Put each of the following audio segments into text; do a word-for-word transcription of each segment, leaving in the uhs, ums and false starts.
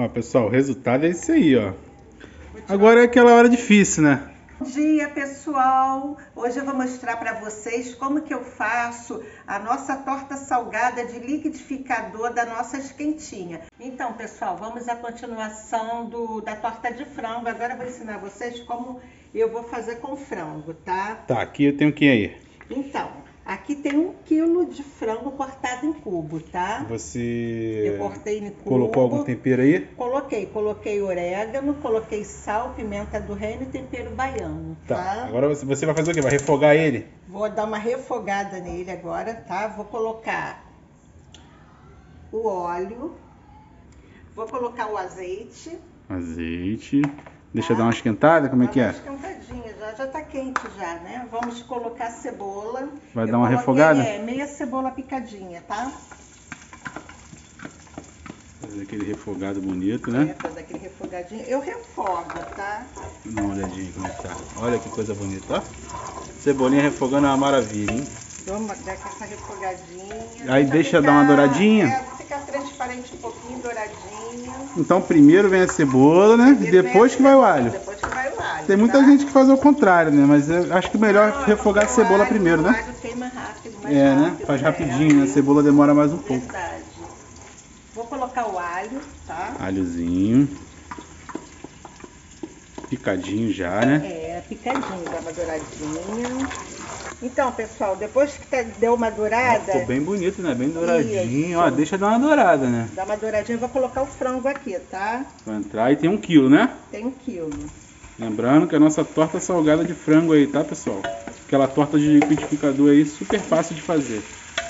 Ó, pessoal, o resultado é isso aí, ó. Agora é aquela hora difícil, né? Bom dia, pessoal! Hoje eu vou mostrar para vocês como que eu faço a nossa torta salgada de liquidificador da nossa esquentinha. Então, pessoal, vamos à continuação do, da torta de frango. Agora eu vou ensinar vocês como eu vou fazer com frango, tá? Tá, aqui eu tenho o que aí? Então, aqui tem um quilo de frango cortado em cubo, tá? Você eu cortei em cubo. Colocou algum tempero aí? Coloquei, coloquei orégano, coloquei sal, pimenta do reino e tempero baiano, tá? tá? Agora você vai fazer o quê? Vai refogar ele? Vou dar uma refogada nele agora, tá? Vou colocar o óleo, vou colocar o azeite. Azeite. Deixa tá? eu dar uma esquentada, como é que é? Esquentadinha, já, já tá quente já, né? Vamos colocar a cebola. Vai eu dar uma refogada? É, meia cebola picadinha, tá? Fazer aquele refogado bonito, né? É, fazer aquele refogadinho. Eu refogo, tá? Dá uma olhadinha como é que tá. Olha que coisa bonita, ó. Cebolinha refogando é uma maravilha, hein? Vamos dar essa refogadinha. Aí deixa ficar, dar uma douradinha. É, ficar transparente um pouquinho, douradinha. Então primeiro vem a cebola, né? E depois que vai o alho. Depois que vai o alho. Tem muita tá? gente que faz ao contrário, né? Mas eu acho que é melhor não, refogar a cebola alho, primeiro, né? O alho queima rápido, mais é, rápido, né? Faz rapidinho, né? A cebola demora mais um pouco. Verdade. Vou colocar o alho, tá? Alhozinho. Picadinho já, né? É, picadinho, dá uma douradinha. Então, pessoal, depois que tá, deu uma dourada... Ficou bem bonito, né? Bem douradinho. Isso. Ó, deixa dar uma dourada, né? Dá uma douradinha. Eu vou colocar o frango aqui, tá? Vai entrar e tem um quilo, né? Tem um quilo. Lembrando que a nossa torta salgada de frango aí, tá, pessoal? Aquela torta de liquidificador aí, super fácil de fazer.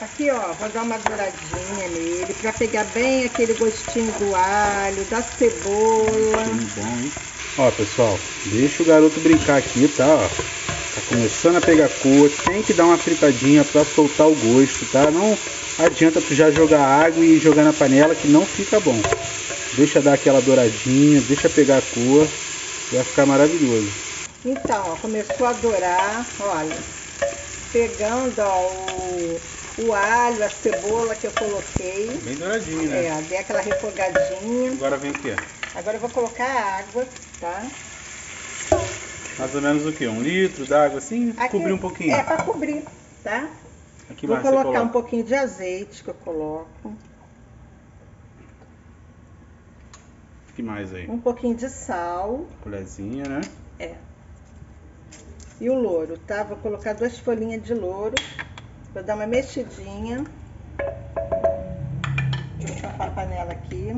Aqui, ó, vou dar uma douradinha nele, pra pegar bem aquele gostinho do alho, da cebola. Muito bom, hein? Ó, pessoal, deixa o garoto brincar aqui, tá? Ó, tá começando a pegar cor, tem que dar uma fritadinha pra soltar o gosto, tá? Não adianta tu já jogar água e jogar na panela que não fica bom. Deixa dar aquela douradinha, deixa pegar a cor, vai ficar maravilhoso. Então, ó, começou a dourar, olha, pegando, ó, o... o alho, a cebola que eu coloquei. Bem douradinho, né? É, dei aquela refogadinha. Agora vem o quê? Agora eu vou colocar a água, tá? Mais ou menos o quê? Um litro d'água assim? Aqui, cobrir um pouquinho? É, pra cobrir, tá? Aqui vou colocar coloca? um pouquinho de azeite que eu coloco. Que mais aí? Um pouquinho de sal. Colherzinha, né? É. E o louro, tá? Vou colocar duas folhinhas de louro. Vou dar uma mexidinha. Deixa eu tapar a panela aqui.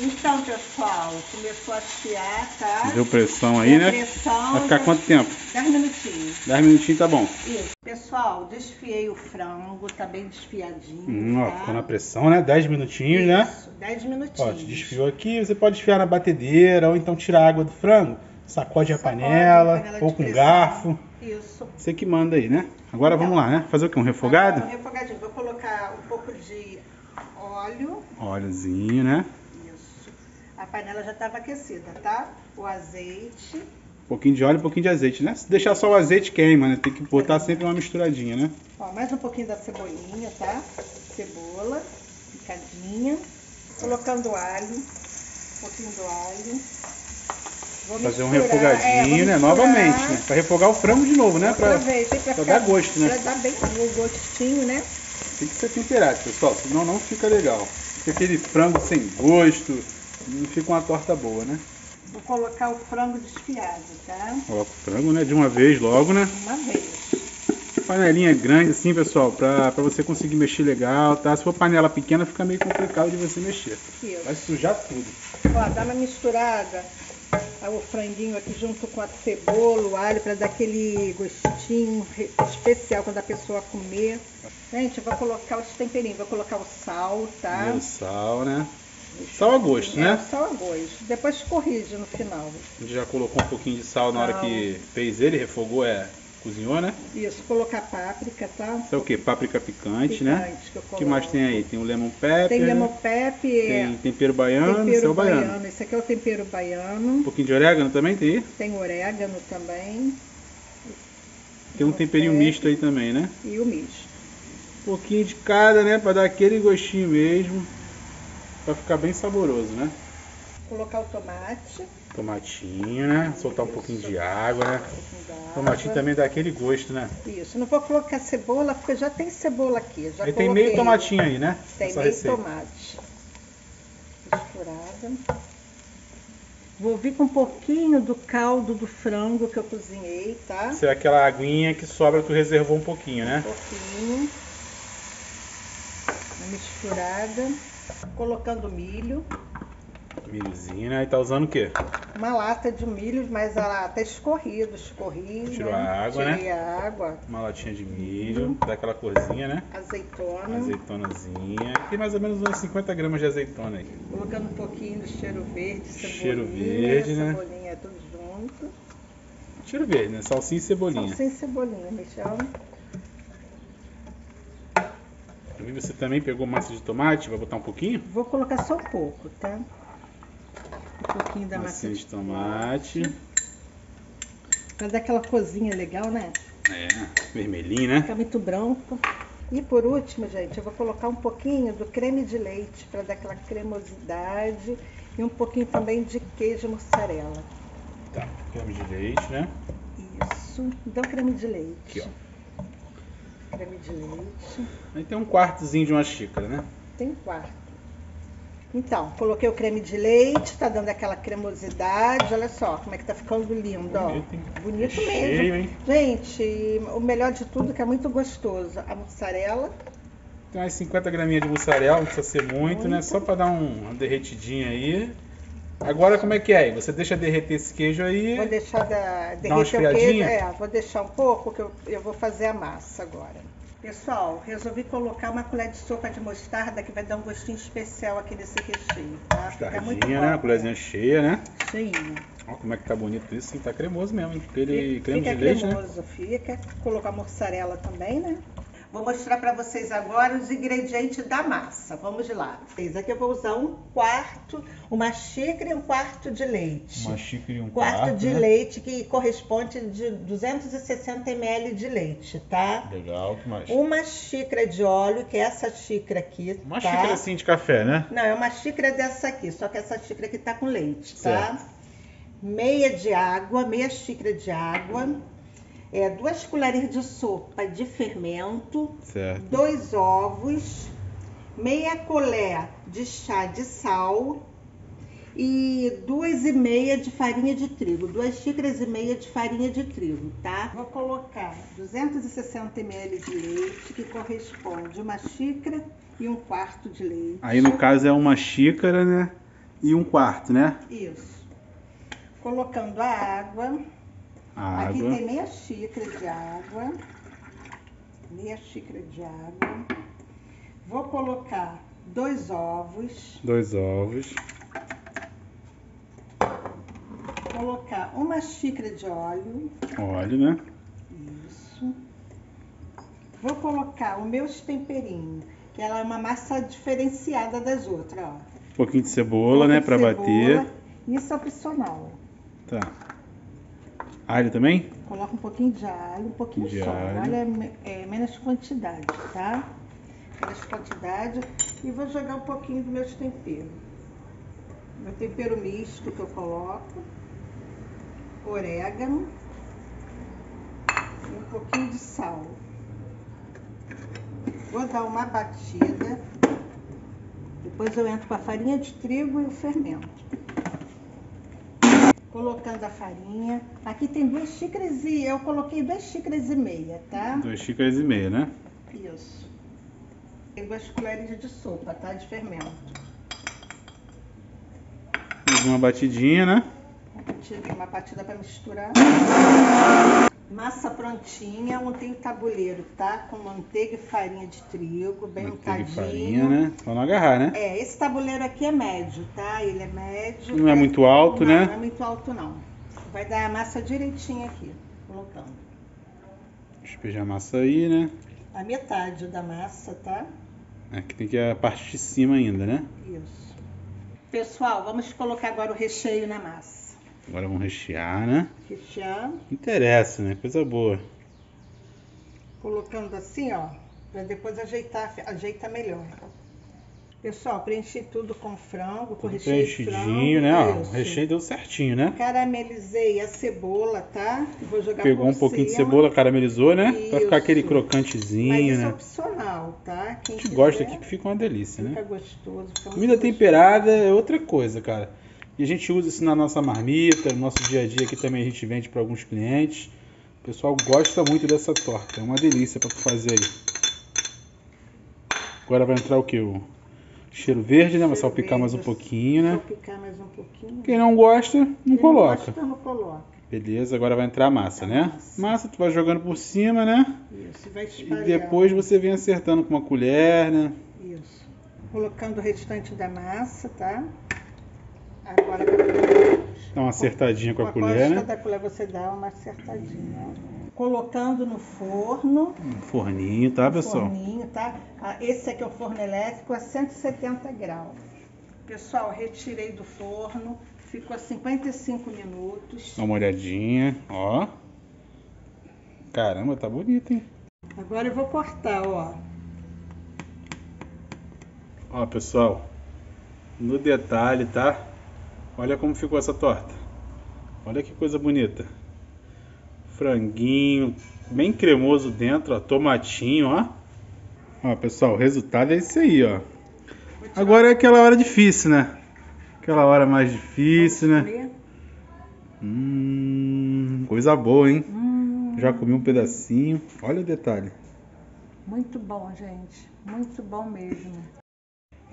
Então, pessoal, começou a esfriar, tá? Deu pressão aí, Deu né? Pressão, Vai ficar já... quanto tempo? dez minutinhos. dez minutinhos tá bom. Isso. Pessoal, desfiei o frango, tá bem desfiadinho. Hum, ó, tá? Ficou na pressão, né? dez minutinhos, Isso, né? Isso, dez minutinhos. Ó, desfiou aqui, você pode desfiar na batedeira ou então tirar a água do frango. Sacode a panela, panela ou com um garfo. Isso. Você que manda aí, né? Agora então, vamos lá, né? Fazer o que? Um refogado? Um refogadinho. Vou colocar um pouco de óleo. Óleozinho, né? Isso. A panela já estava aquecida, tá? O azeite. Um pouquinho de óleo e um pouquinho de azeite, né? Se deixar só o azeite queima, né? Tem que botar sempre uma misturadinha, né? Ó, mais um pouquinho da cebolinha, tá? Cebola, picadinha. Colocando o alho. Um pouquinho do alho. Vou fazer misturar, um refogadinho, é, né? Novamente, né? Pra refogar o frango de novo, né? Pra, vez, pra, pra ficar, dar gosto, né? Pra dar bem o gostinho, né? Tem que ser temperado, pessoal, senão não fica legal. Fica aquele frango sem gosto, não fica uma torta boa, né? Vou colocar o frango desfiado, tá? Ó, o frango, né? De uma vez logo, né? Uma vez. Panelinha grande assim, pessoal, pra, pra você conseguir mexer legal, tá? Se for panela pequena, fica meio complicado de você mexer. Isso. Vai sujar tudo. Ó, dá uma misturada. O franguinho aqui junto com a cebola, o alho, para dar aquele gostinho especial quando a pessoa comer. Gente, eu vou colocar os temperinhos, vou colocar o sal, tá? E o sal, né? O sal a gosto, é, né? Sal a gosto. Depois corrige no final. A gente já colocou um pouquinho de sal na hora que fez ele, refogou, é, cozinhou, né? Isso, colocar páprica, tá? Isso é o que? Páprica picante, picante né? Que eu coloco. O que mais tem aí? Tem o lemon pepper. Tem lemon pepper. Tem tempero baiano, tempero esse é o baiano. baiano. Esse aqui é o tempero baiano. Um pouquinho de orégano também tem aí? Tem orégano também. Tem um temperinho misto aí também, né? E o misto. Um pouquinho de cada, né? Pra dar aquele gostinho mesmo. Vai ficar bem saboroso, né? Colocar o tomate. Tomatinho, né? Soltar um Isso. pouquinho de água, né? Um tomatinho também dá aquele gosto, né? Isso. Não vou colocar cebola, porque já tem cebola aqui. Já tem meio tomatinho aí, né? Tem meio receita. tomate. Misturada. Vou vir com um pouquinho do caldo do frango que eu cozinhei, tá? Será aquela aguinha que sobra, tu reservou um pouquinho, né? Um pouquinho. Uma misturada. Colocando milho. Milhozinho, né? E tá usando o quê? Uma lata de milho, mas a lata é escorrida, escorri. Tirou né? a água, Tirei né? Tirei a água. Uma latinha de milho, uhum. dá aquela corzinha, né? Azeitona. Uma azeitonazinha. Tem mais ou menos umas cinquenta gramas de azeitona aí. Colocando um pouquinho do cheiro verde, cebolinha. Cheiro verde, né? Cebolinha, tudo junto. Cheiro verde, né? Salsinha e cebolinha. Salsinha e cebolinha, Michel. Você também pegou massa de tomate? Vai botar um pouquinho? Vou colocar só um pouco, tá? Um pouquinho da massa de tomate. Pra dar aquela cozinha legal, né? É, vermelhinho, né? Fica muito branco. E por último, gente, eu vou colocar um pouquinho do creme de leite pra dar aquela cremosidade. E um pouquinho também de queijo mussarela. Tá, creme de leite, né? Isso, então creme de leite. Aqui, ó. Creme de leite. Aí tem um quartozinho de uma xícara, né? Tem um quarto. Então, coloquei o creme de leite, tá dando aquela cremosidade, olha só como é que tá ficando lindo, bonito, ó. Hein? Bonito é mesmo. Cheio, hein? Gente, o melhor de tudo que é muito gostoso, a mussarela. Tem umas cinquenta graminhas de mussarela, não precisa ser muito, muito. né? Só pra dar um, uma derretidinha aí. Agora como é que é? Você deixa derreter esse queijo aí? Vou deixar da, derreter o queijo, é, vou deixar um pouco, que eu, eu vou fazer a massa agora. Pessoal, resolvi colocar uma colher de sopa de mostarda que vai dar um gostinho especial aqui nesse recheio, tá? Fica muito bom, né? A colherzinha cheia, né? Cheinha. Olha como é que tá bonito isso, tá cremoso mesmo, hein? Aquele creme de leite, né? Fica cremoso, fica. Colocar mussarela também, né? Vou mostrar para vocês agora os ingredientes da massa. Vamos lá. Aqui eu vou usar um quarto, uma xícara e um quarto de leite. Uma xícara e um quarto, quarto de né? leite, que corresponde de duzentos e sessenta mililitros de leite, tá? Legal, o que mais? Uma xícara de óleo, que é essa xícara aqui, Uma tá? xícara assim de café, né? Não, é uma xícara dessa aqui, só que essa xícara aqui tá com leite, certo. tá? Meia de água, meia xícara de água. É, duas colheres de sopa de fermento, certo. dois ovos, meia colher de chá de sal e duas e meia de farinha de trigo, duas xícaras e meia de farinha de trigo, tá? Vou colocar duzentos e sessenta mililitros de leite, que corresponde a uma xícara e um quarto de leite. Aí no caso é uma xícara, né? E um quarto, né? Isso. Colocando a água. Água. Aqui tem meia xícara de água, meia xícara de água, vou colocar dois ovos, dois ovos, colocar uma xícara de óleo, óleo, né? Isso, vou colocar os meus temperinhos, que ela é uma massa diferenciada das outras, ó. Um pouquinho de cebola, um pouquinho né, para bater. Isso é opcional. Tá. Alho também? Coloca um pouquinho de alho, um pouquinho de só. Alho é, é menos quantidade, tá? Menos quantidade. E vou jogar um pouquinho dos meus temperos. Meu tempero misto que eu coloco. Orégano. E um pouquinho de sal. Vou dar uma batida. Depois eu entro com a farinha de trigo e o fermento. Colocando a farinha. Aqui tem duas xícaras e eu coloquei duas xícaras e meia, tá? Duas xícaras e meia, né? Isso. Tem duas colheres de sopa, tá? De fermento. Mais uma batidinha, né? Uma batida pra misturar. Massa prontinha, montei o tabuleiro, tá? Com manteiga e farinha de trigo, bem untadinho. Manteiga e farinha, né? Pra não agarrar, né? É, esse tabuleiro aqui é médio, tá? Ele é médio. Não é muito alto, né? Não é muito alto, não. Vai dar a massa direitinho aqui, colocando. Despejar a massa aí, né? A metade da massa, tá? Aqui tem que a parte de cima ainda, né? Isso. Pessoal, vamos colocar agora o recheio na massa. Agora vamos rechear, né? Rechear. Interessa, né? Coisa boa. Colocando assim, ó, pra depois ajeitar, ajeita melhor. Pessoal, preenchi tudo com frango, com tudo recheio preenchidinho, de frango, né? Ó, o recheio deu certinho, né? Caramelizei a cebola, tá? Vou jogar Pegou por um cima. pouquinho de cebola, caramelizou, né? Isso. Pra ficar aquele crocantezinho, Mas isso né? é opcional, tá? Quem a gente quiser, gosta aqui que fica uma delícia, fica né? Gostoso, fica Comida gostoso. temperada é outra coisa, cara. E a gente usa isso na nossa marmita, no nosso dia a dia aqui também a gente vende para alguns clientes. O pessoal gosta muito dessa torta, é uma delícia pra fazer aí. Agora vai entrar o que? O... Cheiro verde, né? Mas salpicar mais um pouquinho, né? Salpicar mais um pouquinho. Quem não gosta, não coloca. Não coloca. Beleza, agora vai entrar a massa, né? Massa, tu vai jogando por cima, né? Isso, vai espalhar. E depois você vem acertando com uma colher, né? Isso. Colocando o restante da massa, tá? Agora dá uma acertadinha com a colher, né? Com a costa da colher você dá uma acertadinha, ó. Colocando no forno. Um forninho, tá, pessoal? Forninho, tá? Esse aqui é o forno elétrico a cento e setenta graus. Pessoal, retirei do forno. Ficou cinquenta e cinco minutos. Dá uma olhadinha, ó. Caramba, tá bonito, hein? Agora eu vou cortar, ó. Ó, pessoal. No detalhe, tá? Olha como ficou essa torta. Olha que coisa bonita. Franguinho, bem cremoso dentro, ó, tomatinho, ó. Ó, pessoal, o resultado é esse aí, ó. Agora é aquela hora difícil, né? Aquela hora mais difícil, né? Hum, coisa boa, hein? Hum. Já comi um pedacinho. Olha o detalhe. Muito bom, gente. Muito bom mesmo.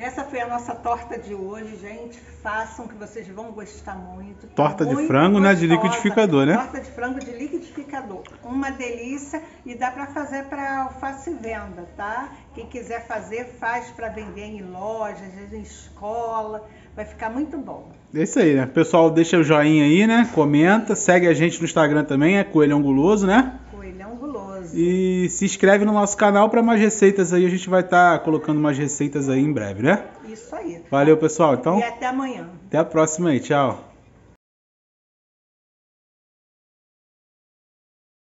Essa foi a nossa torta de hoje, gente. Façam que vocês vão gostar muito. Torta de frango, né? De liquidificador, né? Torta de frango de liquidificador. Uma delícia e dá para fazer para alface venda, tá? Quem quiser fazer, faz para vender em lojas, em escola. Vai ficar muito bom. É isso aí, né? Pessoal, deixa o joinha aí, né? Comenta. Segue a gente no Instagram também, é Coelhão Guloso, né? Coelhão Guloso. E se inscreve no nosso canal para mais receitas aí. A gente vai estar colocando mais receitas aí em breve, né? Isso aí. Valeu, pessoal. Então, e até amanhã. Até a próxima aí. Tchau.